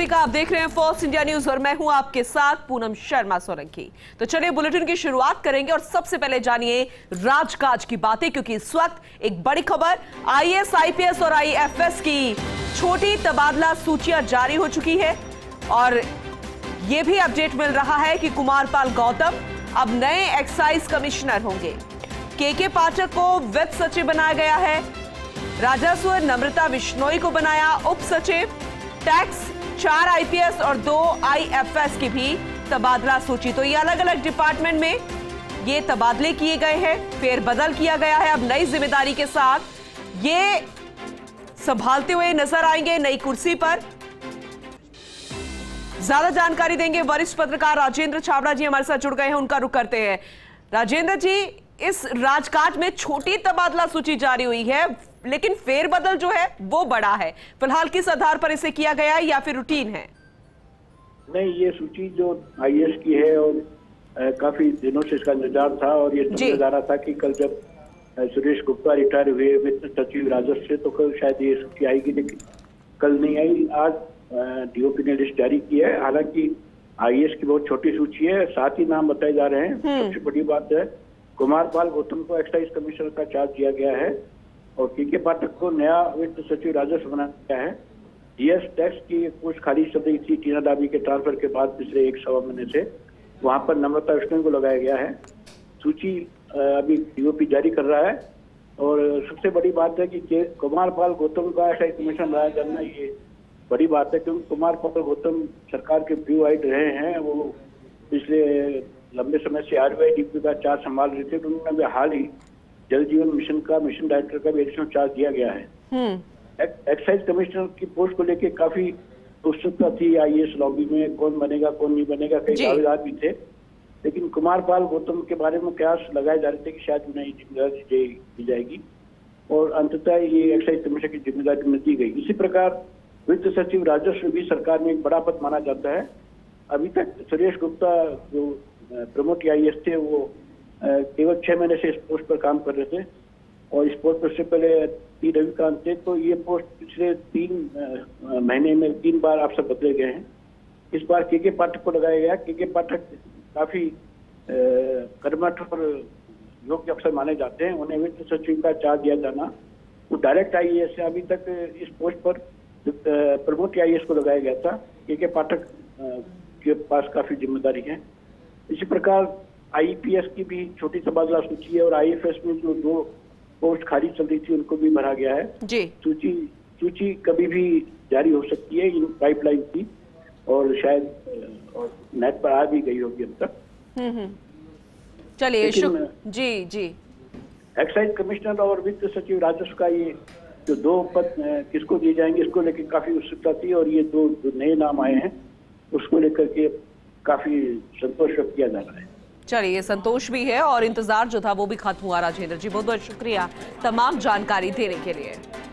आप देख रहे हैं फर्स्ट इंडिया न्यूज़ और मैं हूं आपके साथ पूनम शर्मा सोलंकी। तो चलिए बुलेटिन की शुरुआत करेंगे और सबसे पहले जानिए राजकाज की बातें, क्योंकि इस वक्त एक बड़ी खबर आईएएस, आईपीएस और आईएफएस की छोटी तबादला सूचियां जारी हो चुकी है और यह भी अपडेट मिल रहा है कि कुमार पाल गौतम अब नए एक्साइज कमिश्नर होंगे। केके पाठक को वित्त सचिव बनाया गया है, राजस्व नम्रता विश्नोई को बनाया उप सचिव। टैक्स 4 आईपीएस और 2 आईएफएस की भी तबादला सूची। तो ये अलग अलग डिपार्टमेंट में ये तबादले किए गए हैं, फेरबदल किया गया है। अब नई जिम्मेदारी के साथ ये संभालते हुए नजर आएंगे नई कुर्सी पर। ज्यादा जानकारी देंगे वरिष्ठ पत्रकार राजेंद्र छावड़ा जी, हमारे साथ जुड़ गए हैं, उनका रुख करते हैं। राजेंद्र जी, इस राजकाज में छोटी तबादला सूची जारी हुई है, लेकिन फेरबदल जो है वो बड़ा है। फिलहाल किस आधार पर इसे किया गया है या फिर रूटीन है? नहीं, ये सूची जो आईएएस की है और काफी दिनों से इसका इंतजार था और ये समझा जा रहा था कि कल जब सुरेश गुप्ता रिटायर हुए वित्त सचिव राजस्व से, तो कल शायद ये सूची आएगी, लेकिन कल नहीं आई। आज डीओपी ने लिस्ट जारी की है। हालांकि आईएएस की बहुत छोटी सूची है, 7 ही नाम बताए जा रहे हैं। सबसे बड़ी बात है कुमार पाल गौतम को एक्साइज कमिश्नर का चार्ज दिया गया है और केके पाठक को नया वित्त सचिव राजस्व बनाया गया है। जीएस टैक्स की कुछ खाली सदी थी टीना दाबी के ट्रांसफर के बाद पिछले एक सवा महीने से, वहां पर नम्रता विष्णु को लगाया गया है। सूची अभी डीओपी जारी कर रहा है और सबसे बड़ी बात है कि कुमार पाल गौतम का ऐसा कमीशन बनाया जाना ये बड़ी बात है, क्योंकि कुमार पाल गौतम सरकार के ब्लू आइट रहे हैं। वो पिछले लंबे समय से आरबीआई डीओपी का चार्ज संभाल रहे थे, तो उन्होंने हाल ही जल जीवन मिशन का मिशन डायरेक्टर का भी एडिशनल चार्ज दिया गया है। एक्साइज कमिश्नर की पोस्ट को लेकर काफी उत्सुकता थी आईएएस लॉबी में, कौन बनेगा कौन नहीं बनेगा, कई दावेदार भी थे। लेकिन कुमार पाल गौतम के बारे में कयास लगाए जा रहे थे कि शायद उन्हें जिम्मेदारी दी जाएगी और अंततः ये एक्साइज कमिश्नर की जिम्मेदारी उन्हें दी गई। इसी प्रकार वित्त सचिव राजस्व भी सरकार में एक बड़ा पद माना जाता है। अभी तक सुरेश गुप्ता जो प्रमुख आईएएस थे, वो केवल 6 महीने से इस पोस्ट पर काम कर रहे थे और इस पोस्ट पर से पहले पी रविकांत थे। तो ये पोस्ट पिछले 3 महीने में 3 बार आप सब बदले गए हैं। इस बार केके पाठक को लगाया गया। केके पाठक काफी कर्मठ और योग्य अफसर माने जाते हैं, उन्हें वित्त सचिव का चार्ज दिया जाना वो तो डायरेक्ट आईएएस है। अभी तक इस पोस्ट पर प्रमुख आईएएस को लगाया गया था। केके पाठक के पास काफी जिम्मेदारी है। इसी प्रकार आईपीएस की भी छोटी तबादला सूची है और आईएफएस में जो 2 पोस्ट खाली चल रही थी उनको भी भरा गया है। सूची कभी भी जारी हो सकती है इन पाइपलाइन की, और शायद नेट पर आ भी गई होगी अब तक। चलिए जी एक्साइज कमिश्नर और वित्त सचिव राजस्व का ये जो 2 पद किसको दिए जाएंगे, इसको लेकर काफी उत्सुकता थी और ये 2 नए नाम आए हैं उसको लेकर के काफी संतोष व्यक्त किया जा रहा है। चलिए, संतोष भी है और इंतजार जो था वो भी खत्म हुआ। राजेंद्र जी, बहुत बहुत शुक्रिया तमाम जानकारी देने के लिए।